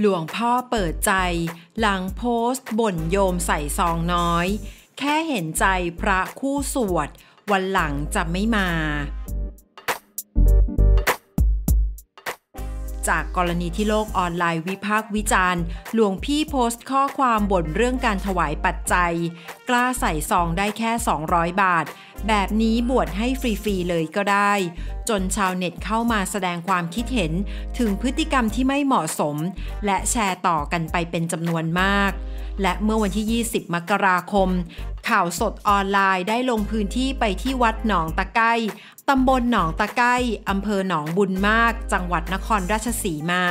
หลวงพ่อเปิดใจหลังโพสต์บ่นโยมใส่ซองน้อยแค่เห็นใจพระคู่สวดวันหลังจะไม่มาจากกรณีที่โลกออนไลน์วิพากษ์วิจารณ์หลวงพี่โพสต์ข้อความบ่นเรื่องการถวายปัจจัยกล้าใส่ซองได้แค่200บาทแบบนี้บวชให้ฟรีๆเลยก็ได้จนชาวเน็ตเข้ามาแสดงความคิดเห็นถึงพฤติกรรมที่ไม่เหมาะสมและแชร์ต่อกันไปเป็นจำนวนมากและเมื่อวันที่20มกราคมข่าวสดออนไลน์ได้ลงพื้นที่ไปที่วัดหนองตะไคร่ตำบลหนองตะไคร่อำเภอหนองบุญมากจังหวัดนครราชสีมา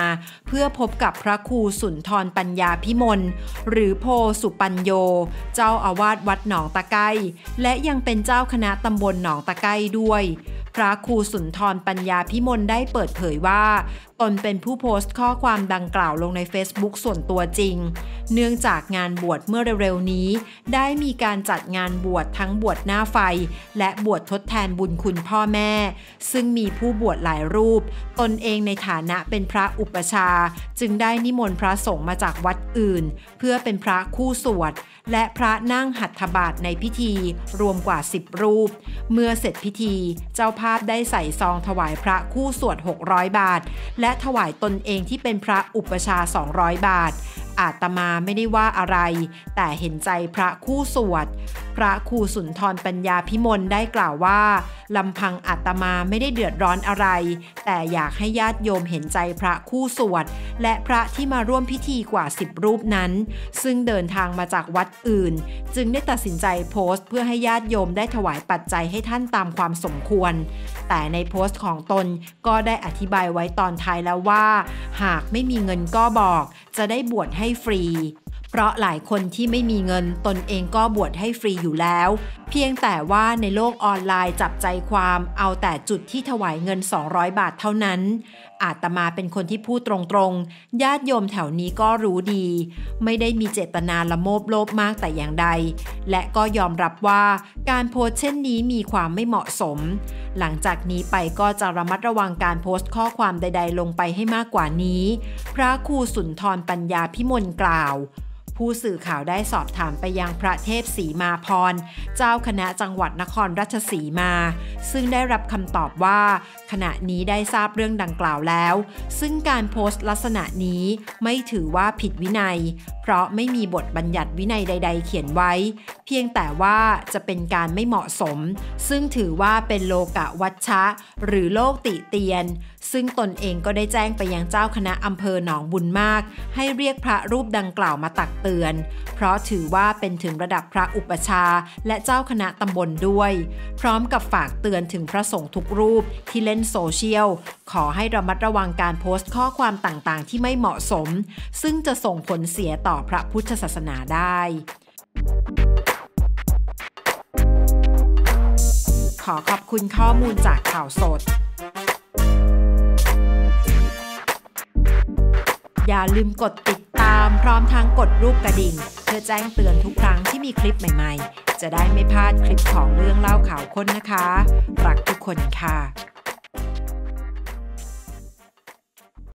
เพื่อพบกับพระครูสุนทรปัญญาพิมลหรือโพสุปัญโยเจ้าอาวาสวัดหนองตะไคร่และยังเป็นเจ้าคณะตำบลหนองตะไคร่ด้วยพระครูสุนทรปัญญาพิมลได้เปิดเผยว่าตนเป็นผู้โพสต์ข้อความดังกล่าวลงใน Facebook ส่วนตัวจริงเนื่องจากงานบวชเมื่อเร็วๆนี้ได้มีการจัดงานบวชทั้งบวชหน้าไฟและบวชทดแทนบุญคุณพ่อแม่ซึ่งมีผู้บวชหลายรูปตนเองในฐานะเป็นพระอุปชาจึงได้นิมนต์พระสงฆ์มาจากวัดอื่นเพื่อเป็นพระคู่สวดและพระนั่งหัตถบาทในพิธีรวมกว่า10รูปเมื่อเสร็จพิธีเจ้าภาพได้ใส่ซองถวายพระคู่สวด600บาทและถวายตนเองที่เป็นพระอุปชา200บาทอาตมาไม่ได้ว่าอะไรแต่เห็นใจพระคู่สวดพระครูสุนทรปัญญาพิมลได้กล่าวว่าลำพังอาตมาไม่ได้เดือดร้อนอะไรแต่อยากให้ญาติโยมเห็นใจพระคู่สวดและพระที่มาร่วมพิธีกว่า10รูปนั้นซึ่งเดินทางมาจากวัดอื่นจึงได้ตัดสินใจโพสต์เพื่อให้ญาติโยมได้ถวายปัจจัยให้ท่านตามความสมควรแต่ในโพสต์ของตนก็ได้อธิบายไว้ตอนท้ายแล้วว่าหากไม่มีเงินก็บอกจะได้บวชให้ฟรีเพราะหลายคนที่ไม่มีเงินตนเองก็บวชให้ฟรีอยู่แล้วเพียงแต่ว่าในโลกออนไลน์จับใจความเอาแต่จุดที่ถวายเงิน200บาทเท่านั้นอาตมาเป็นคนที่พูดตรงๆญาติโยมแถวนี้ก็รู้ดีไม่ได้มีเจตนาละโมบโลภมากแต่อย่างใดและก็ยอมรับว่าการโพสต์เช่นนี้มีความไม่เหมาะสมหลังจากนี้ไปก็จะระมัดระวังการโพสต์ข้อความใดๆลงไปให้มากกว่านี้พระครูสุนทรปัญญาพิมลกล่าวผู้สื่อข่าวได้สอบถามไปยังพระเทพสีมาพรเจ้าคณะจังหวัดนครราชสีมาซึ่งได้รับคำตอบว่าขณะนี้ได้ทราบเรื่องดังกล่าวแล้วซึ่งการโพสต์ลักษณะนี้ไม่ถือว่าผิดวินัยเพราะไม่มีบทบัญญัติวินัยใดๆเขียนไว้เพียงแต่ว่าจะเป็นการไม่เหมาะสมซึ่งถือว่าเป็นโลกะวัชชะหรือโลกติเตียนซึ่งตนเองก็ได้แจ้งไปยังเจ้าคณะอำเภอหนองบุญมากให้เรียกพระรูปดังกล่าวมาตักเตือนเพราะถือว่าเป็นถึงระดับพระอุปชาและเจ้าคณะตำบลด้วยพร้อมกับฝากเตือนถึงพระสงฆ์ทุกรูปที่เล่นโซเชียลขอให้ระมัดระวังการโพสต์ข้อความต่างๆที่ไม่เหมาะสมซึ่งจะส่งผลเสียต่อพระพุทธศาสนาได้ขอขอบคุณข้อมูลจากข่าวสดอย่าลืมกดติดตามพร้อมทั้งกดรูปกระดิ่งเพื่อแจ้งเตือนทุกครั้งที่มีคลิปใหม่ๆจะได้ไม่พลาดคลิปของเรื่องเล่าข่าวค้นนะคะรักทุกคนค่ะ